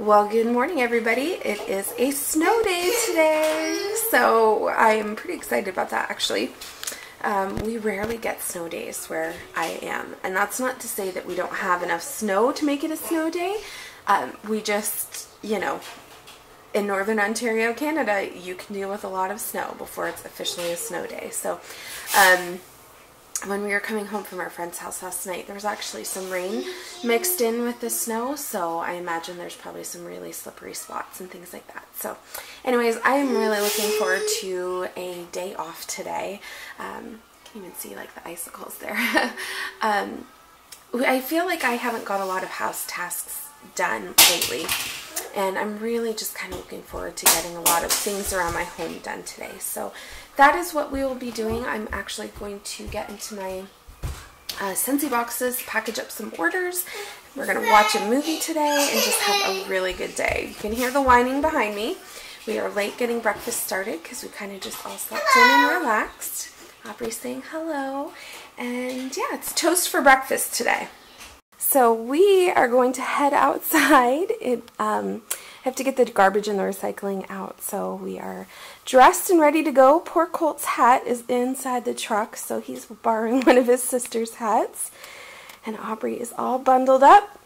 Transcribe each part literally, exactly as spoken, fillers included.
Well, good morning everybody. It is a snow day today, so I'm pretty excited about that actually. Um, we rarely get snow days where I am, and that's not to say that we don't have enough snow to make it a snow day. Um, we just, you know, in Northern Ontario, Canada, you can deal with a lot of snow before it's officially a snow day. So um, when we were coming home from our friend's house last night, there was actually some rain mixed in with the snow, so I imagine there's probably some really slippery spots and things like that. So anyways, I am really looking forward to a day off today. Um, you can even see like the icicles there. um, I feel like I haven't got a lot of house tasks done lately, and I'm really just kind of looking forward to getting a lot of things around my home done today. So that is what we will be doing. I'm actually going to get into my uh, Scentsy boxes, package up some orders. We're going to watch a movie today and just have a really good day. You can hear the whining behind me. We are late getting breakfast started because we kind of just all slept in and relaxed. Aubrey's saying hello. And yeah, it's toast for breakfast today. So we are going to head outside. It, um, I have to get the garbage and the recycling out, so we are dressed and ready to go. Poor Colt's hat is inside the truck, so he's borrowing one of his sister's hats. And Aubrey is all bundled up,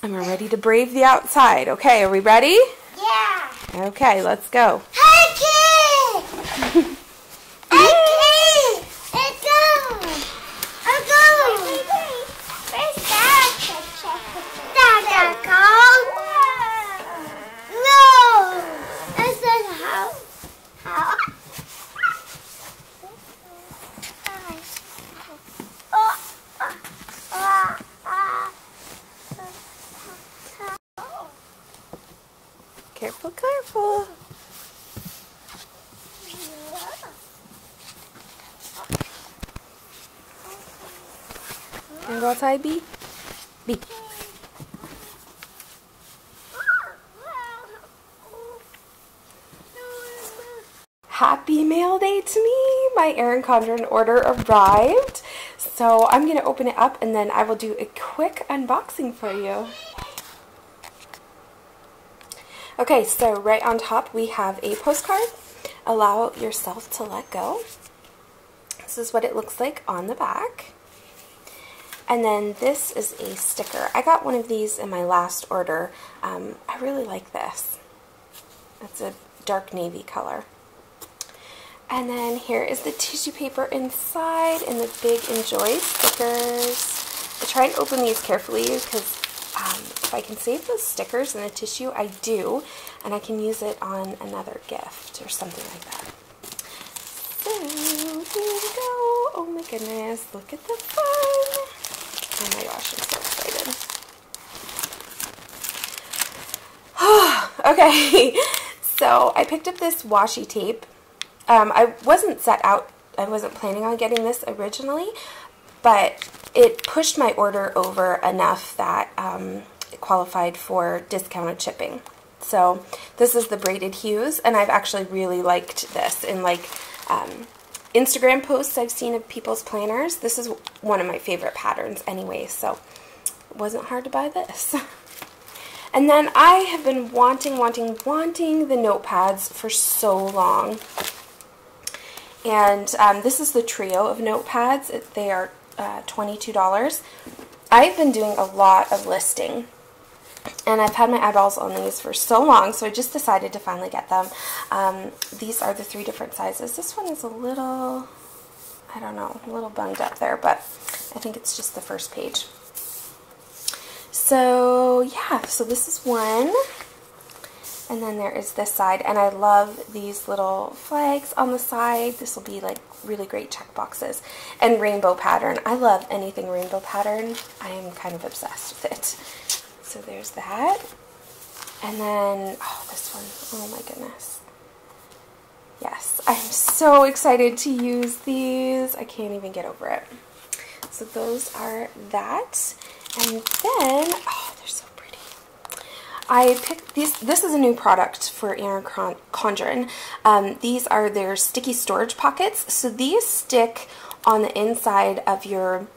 and we're ready to brave the outside. Okay, are we ready? Yeah. Okay, let's go. I can! I can! I go! I go! Careful, careful. Can I go outside, Bee? Bee. Happy mail day to me. My Erin Condren order arrived. So I'm going to open it up and then I will do a quick unboxing for you. Okay, so right on top we have a postcard, Allow Yourself to Let Go. This is what it looks like on the back. And then this is a sticker. I got one of these in my last order. Um, I really like this. It's a dark navy color. And then here is the tissue paper inside and the big Enjoy stickers. I try and open these carefully because Um, if I can save those stickers and the tissue, I do, and I can use it on another gift or something like that. So, here we go. Oh my goodness, look at the fun. Oh my gosh, I'm so excited. Okay, so I picked up this washi tape. Um, I wasn't set out, I wasn't planning on getting this originally, but it pushed my order over enough that um, it qualified for discounted shipping. So this is the braided hues, and I've actually really liked this. In like um, Instagram posts I've seen of people's planners, this is one of my favorite patterns anyway, so it wasn't hard to buy this. And then I have been wanting, wanting, wanting the notepads for so long. And um, this is the trio of notepads. It, they are Uh, twenty-two dollars. I've been doing a lot of listing, and I've had my eyeballs on these for so long, so I just decided to finally get them. Um, these are the three different sizes. This one is a little, I don't know, a little bunged up there, but I think it's just the first page. So yeah, so this is one, and then there is this side, and I love these little flags on the side. This will be like really great check boxes. And rainbow pattern. I love anything rainbow pattern. I am kind of obsessed with it. So there's that. And then, oh, this one. Oh my goodness. Yes, I'm so excited to use these. I can't even get over it. So those are that. And then, oh, they're so pretty. I picked these. This is a new product for Erin Condren. Um, these are their sticky storage pockets. So these stick on the inside of your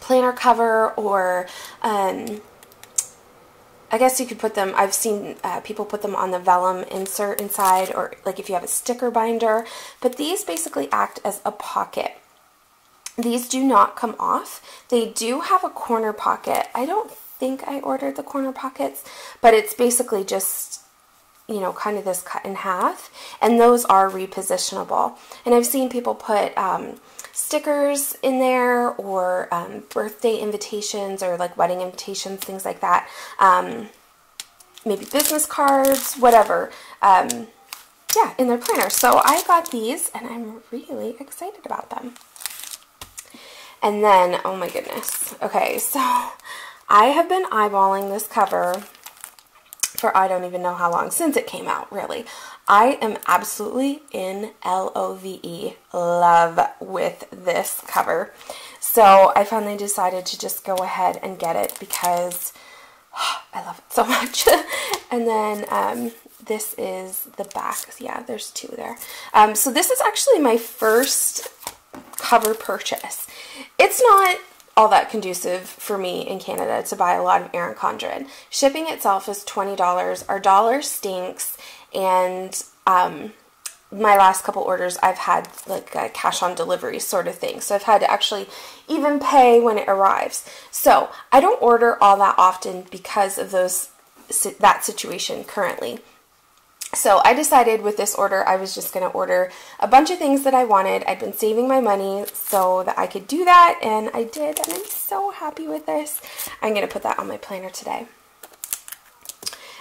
planner cover or um, I guess you could put them, I've seen uh, people put them on the vellum insert inside, or like if you have a sticker binder, but these basically act as a pocket. These do not come off. They do have a corner pocket. I don't think I ordered the corner pockets, but it's basically just, you know, kind of this cut in half, and those are repositionable. And I've seen people put um, stickers in there, or um, birthday invitations, or like wedding invitations, things like that. Um, maybe business cards, whatever. Um, yeah, in their planner. So I got these, and I'm really excited about them. And then, oh my goodness. Okay, so I have been eyeballing this cover for I don't even know how long, since it came out, really. I am absolutely in L O V E love with this cover. So I finally decided to just go ahead and get it because oh, I love it so much. And then um, this is the back. Yeah, there's two there. Um, so this is actually my first cover purchase. It's not all that conducive for me in Canada to buy a lot of Erin Condren. Shipping itself is twenty dollars. Our dollar stinks, and um, my last couple orders I've had like a cash on delivery sort of thing, so I've had to actually even pay when it arrives. So I don't order all that often because of those that situation currently. So I decided with this order I was just going to order a bunch of things that I wanted. I'd been saving my money so that I could do that, and I did, and I'm so happy with this. I'm going to put that on my planner today.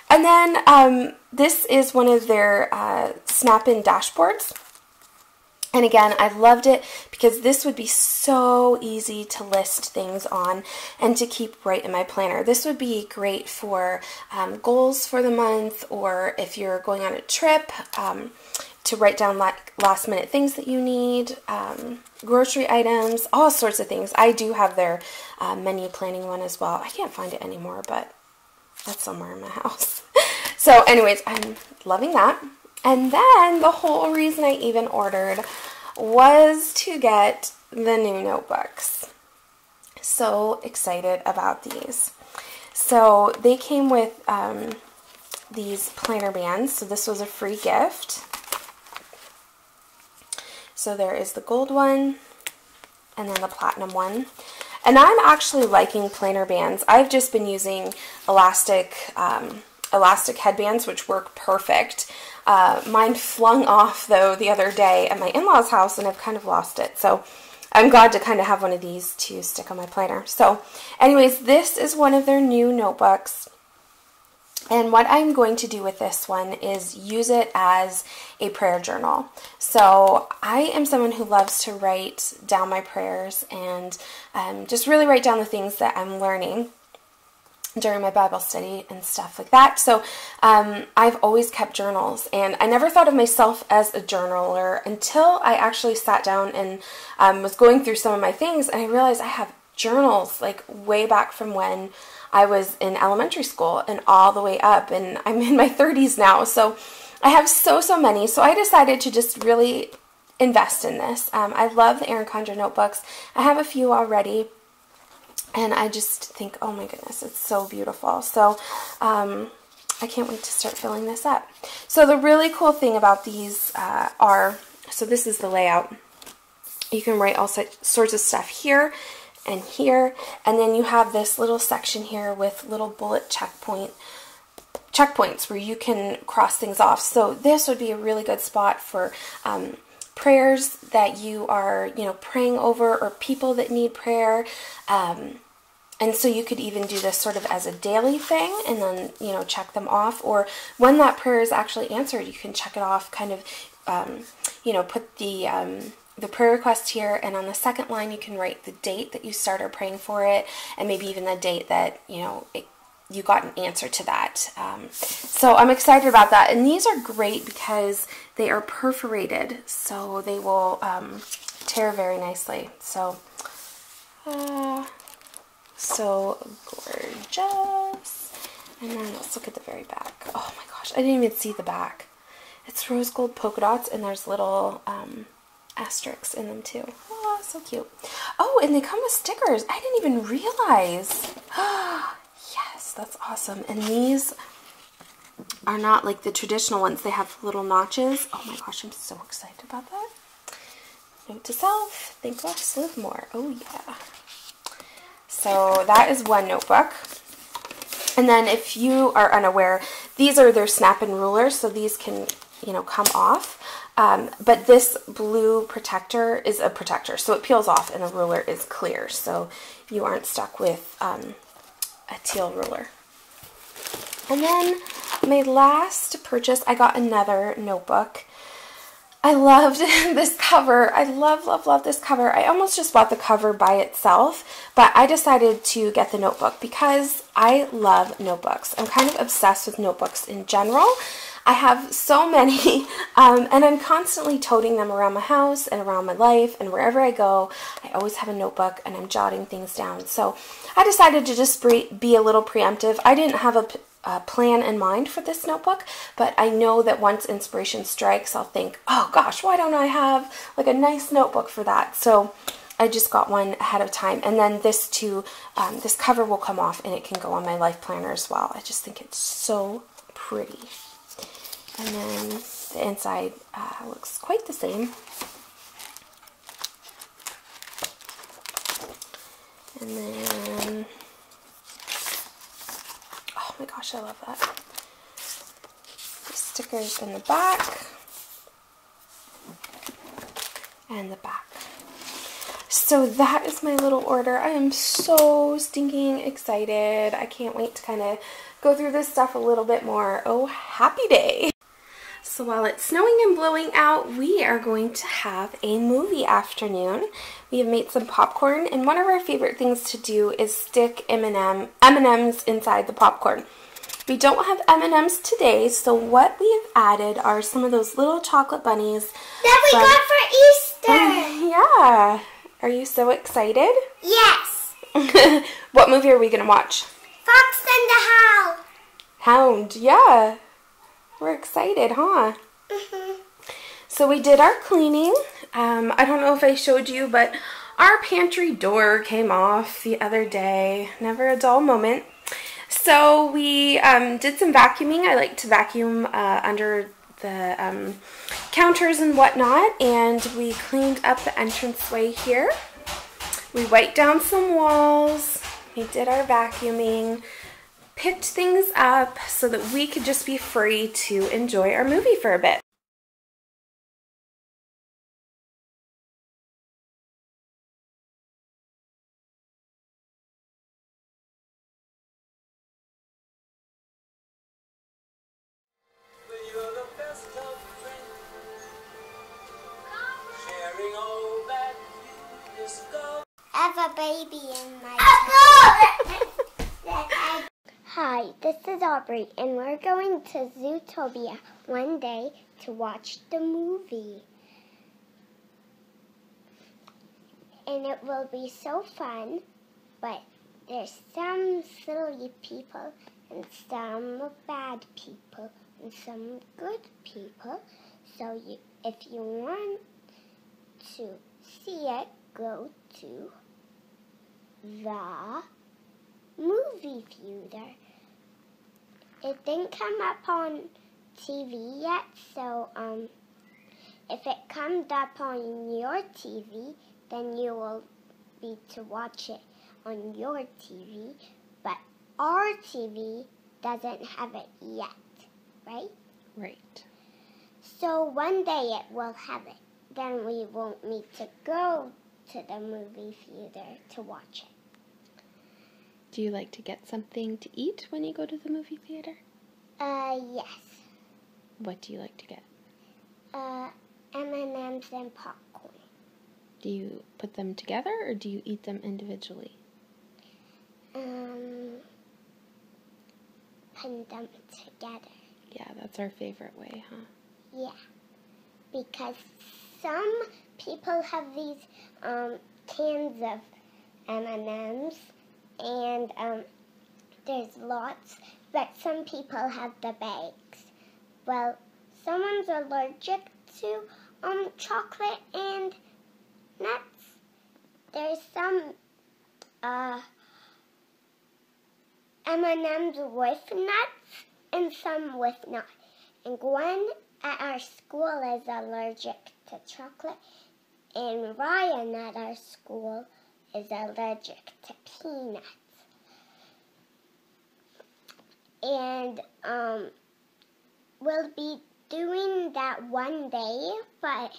And then um, this is one of their uh, snap-in dashboards. And again, I loved it because this would be so easy to list things on and to keep right in my planner. This would be great for um, goals for the month, or if you're going on a trip, um, to write down like last minute things that you need, um, grocery items, all sorts of things. I do have their uh, menu planning one as well. I can't find it anymore, but that's somewhere in my house. So anyways, I'm loving that. And then the whole reason I even ordered was to get the new notebooks. So excited about these. So they came with um, these planner bands. So this was a free gift. So there is the gold one, and then the platinum one. And I'm actually liking planner bands. I've just been using elastic um, elastic headbands, which work perfect. Uh, mine flung off, though, the other day at my in-laws' house, and I've kind of lost it. So I'm glad to kind of have one of these to stick on my planner. So anyways, this is one of their new notebooks. And what I'm going to do with this one is use it as a prayer journal. So I am someone who loves to write down my prayers and um, just really write down the things that I'm learning during my Bible study and stuff like that. So um, I've always kept journals, and I never thought of myself as a journaler until I actually sat down and um, was going through some of my things, and I realized I have journals like way back from when I was in elementary school and all the way up, and I'm in my thirties now, so I have so, so many. So I decided to just really invest in this. Um, I love the Erin Condren notebooks. I have a few already, and I just think, oh my goodness, it's so beautiful. So um, I can't wait to start filling this up. So the really cool thing about these uh, are, so this is the layout. You can write all sorts of stuff here and here. And then you have this little section here with little bullet checkpoint checkpoints where you can cross things off. So this would be a really good spot for um, prayers that you are, you know, praying over, or people that need prayer. Um, and so you could even do this sort of as a daily thing, and then, you know, check them off. Or when that prayer is actually answered, you can check it off, kind of, um, you know, put the um, the prayer request here, and on the second line you can write the date that you started praying for it, and maybe even the date that, you know, it, you got an answer to that. Um, so I'm excited about that. And these are great because they are perforated, so they will um, tear very nicely. So, uh, so gorgeous. And then let's look at the very back. Oh my gosh, I didn't even see the back. It's rose gold polka dots, and there's little um, asterisks in them too. Oh, so cute. Oh, and they come with stickers. I didn't even realize. Yes, That's awesome. And these are not like the traditional ones. They have little notches. Oh my gosh, I'm so excited about that. Note to self, think less, live more. Oh yeah. So that is one notebook. And then if you are unaware, these are their snap-in rulers, so these can, you know, come off. Um, but this blue protector is a protector, so it peels off and the ruler is clear, so you aren't stuck with um, a teal ruler. And then my last purchase, I got another notebook. I loved this cover. I love, love, love this cover. I almost just bought the cover by itself, but I decided to get the notebook because I love notebooks. I'm kind of obsessed with notebooks in general. I have so many, um, and I'm constantly toting them around my house and around my life, and wherever I go, I always have a notebook and I'm jotting things down. So I decided to just be a little preemptive. I didn't have a, a plan in mind for this notebook, but I know that once inspiration strikes, I'll think, oh gosh, why don't I have like a nice notebook for that? So I just got one ahead of time. And then this too, um, this cover will come off and it can go on my life planner as well. I just think it's so pretty. And then the inside uh, looks quite the same. And then, oh my gosh, I love that. The stickers in the back. And the back. So that is my little order. I am so stinking excited. I can't wait to kind of go through this stuff a little bit more. Oh, happy day. So while it's snowing and blowing out, we are going to have a movie afternoon. We have made some popcorn, and one of our favorite things to do is stick M and M, M and M's inside the popcorn. We don't have M and M's today, so what we have added are some of those little chocolate bunnies that we from, got for Easter. Um, yeah. Are you so excited? Yes. What movie are we going to watch? Fox and the Hound. Hound, yeah. We're excited, huh? Mm-hmm. So we did our cleaning. Um, I don't know if I showed you, but our pantry door came off the other day. Never a dull moment. So we um, did some vacuuming. I like to vacuum uh, under the um, counters and whatnot. And we cleaned up the entranceway here. We wiped down some walls. We did our vacuuming. Picked things up so that we could just be free to enjoy our movie for a bit. I have a baby in my car. Hi, this is Aubrey, and we're going to Zootopia one day to watch the movie. And it will be so fun, but there's some silly people, and some bad people, and some good people. So you, if you want to see it, go to the movie theater. It didn't come up on T V yet, so um, if it comes up on your T V, then you will be to watch it on your T V, but our T V doesn't have it yet, right? Right. So one day it will have it. Then we won't need to go to the movie theater to watch it. Do you like to get something to eat when you go to the movie theater? Uh, yes. What do you like to get? Uh, M and M's and popcorn. Do you put them together or do you eat them individually? Um, put them together. Yeah, that's our favorite way, huh? Yeah, because some people have these um, cans of M and M's. And um, there's lots, but some people have the bags. Well, someone's allergic to um, chocolate and nuts. There's some uh, M and M's with nuts and some with not. And Gwen at our school is allergic to chocolate. And Ryan at our school is allergic to peanuts. And um, we'll be doing that one day, but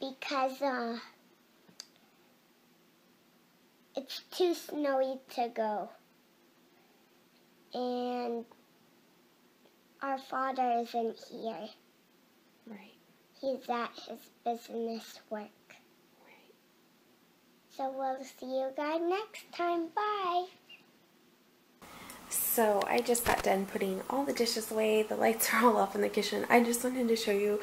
because uh, it's too snowy to go. And our father isn't here. Right. He's at his business work. Right. So we'll see you guys next time. Bye. So I just got done putting all the dishes away. The lights are all off in the kitchen. I just wanted to show you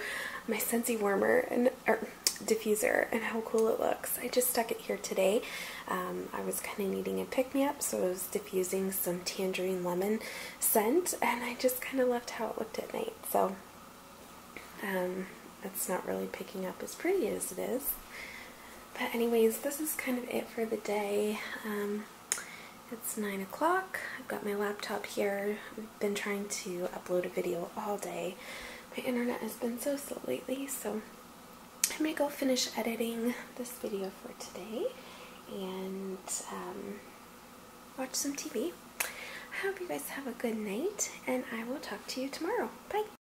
my Scentsy warmer and or diffuser and how cool it looks. I just stuck it here today. Um, I was kind of needing a pick-me-up, so I was diffusing some tangerine lemon scent, and I just kind of left how it looked at night. So um, it's not really picking up as pretty as it is. But anyways, this is kind of it for the day. Um, It's nine o'clock. I've got my laptop here. I've been trying to upload a video all day. My internet has been so slow lately, so I may go finish editing this video for today and um, watch some T V. I hope you guys have a good night, and I will talk to you tomorrow. Bye!